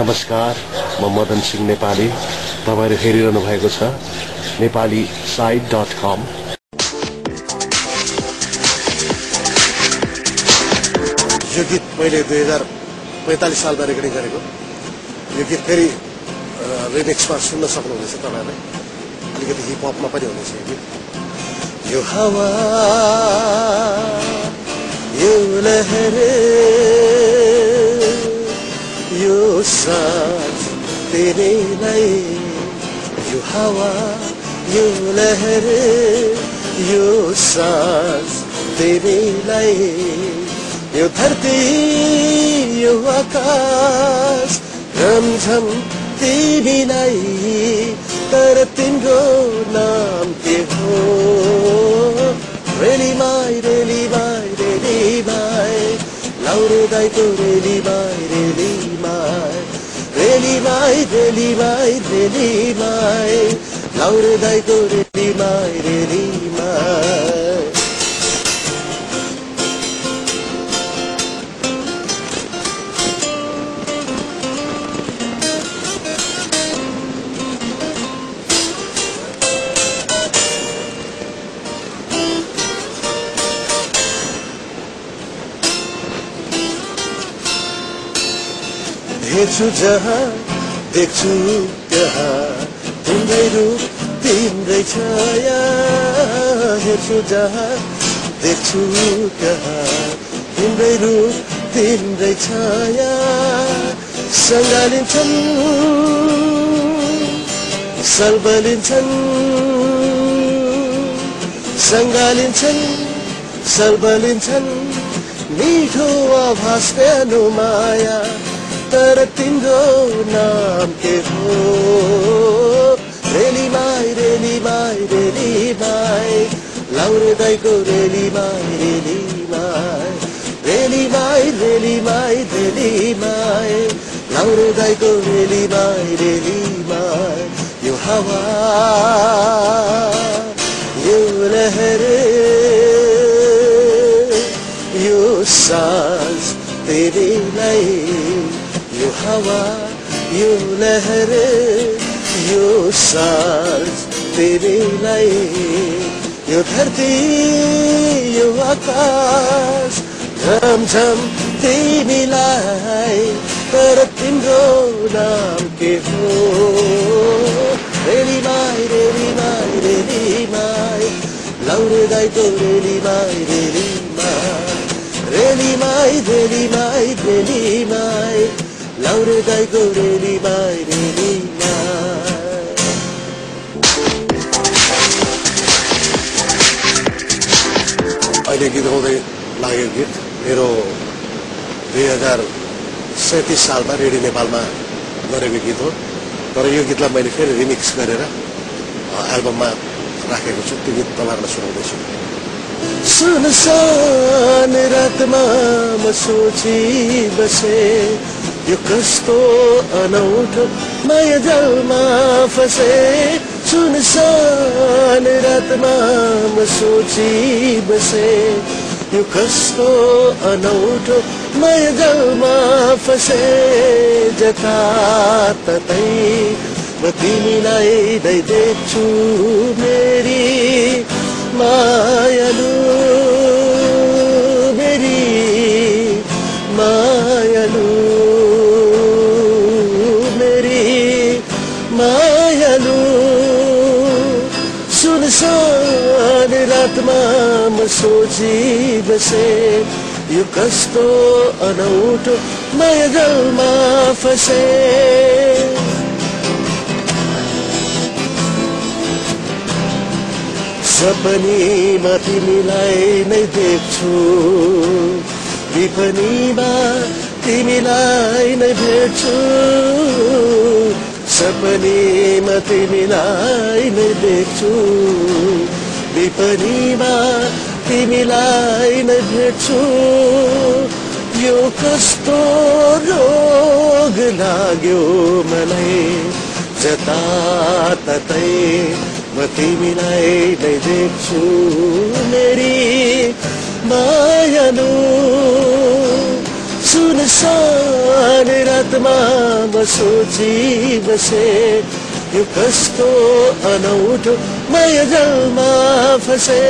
नमस्कार, म मदन सिंह नेपाली। तपाईहरु हेरिरहनु भएको छ Nepalisite.com। यो गीत मैले 2045 सालमा रेकर्डिङ गरेको। यो गीत फेरि रिमिक्समा सुन्न सक्नुहुनेछ तपाईहरुले। अलिकति हिप हपमा पनि हुनेछ यो गीत। यो हावा यो लहरे यो साथ तेरे लिए, यो हवा यो लहरे, यो सांस तेरे लिए, यो धरती यो आकाश रमझम तेरी लाई, तर तिम्रो नाम के हो। रेली माई रेली माई रेली माई, लाउरे दाई तो रेली माई रेली माई, रेली माई रेली माई रेली माई, लाउरे दाई तो रेली माई रेली माई। देख्छु जहाँ देख्छु त्यहाँ तिम्रै रूप तिम्रै छाया, हेर्छु जहाँ देख्छु त्यहाँ तिम्रै रूप तिम्रै छाया, सङ्गालिन्छन् सर्बलिन्छन्, सङ्गालिन्छन् सर्बलिन्छन्, मिठो आभास प्यानो माया, तर तिम्रो नाम के हो। रेली माई रेली माई रेली माई, लाउरे दाईको रेली माई रेली माई, रेली माई रेली माई रेली माई, लाउरे दाईको रेली माई रेली माई। यो हवा यो लहरे, यो सांस तेरी लाई, यो हवा यो लहरे, यो सांस तेरे लिए, यो धरती यो आकाश झमझम तेरी लाई, तर तिम्रो नाम के हो। रेली माई रेली माई रेली माई, लाउरे दाईको रेली माई रेली माई, रेली माई रेली माई रेली माई, लाउरे दाईको रेली माई रेली माई। अहिले गीत गाउँदै लागेको गीत मेरो 2037 सालमा रेडी नेपालमा गरेको गीत हो, तर यो गीतलाई मैले फेरि रिमिक्स गरेर एल्बममा राखेको छु। त्यो गीत तपाईँहरूलाई सुनाउँदैछु। सुनसान रातमा म सोची बसे, यो कस्तो अनौठो माया जालमा फसे, सुनसान रातमा म सोची बसे, यो कस्तो अनौठो माया जालमा फसे, जताततै म तिमीलाई नै देख्छु मेरी मायालु मेरी मायालु मेरी मायालु। सुनसान रातमा म सोची बसे, यो कस्तो अनौठो मायालमा फसे, सपनीमा तिमीलाई नै देख्छु, विपनीमा तिमीलाई नै भेट्छु, सपनीमा तिमीलाई नै देख्छु, विपनीमा तिमीलाई नै भेट्छु, यो कस्तो रोग लाग्यो मलाई, जताततै म तिमीलाई नै देख्छु मेरी मायालु। सुनसान यादमा बसोची बसे यो कस्तो अनौठो माया जलमा फसे।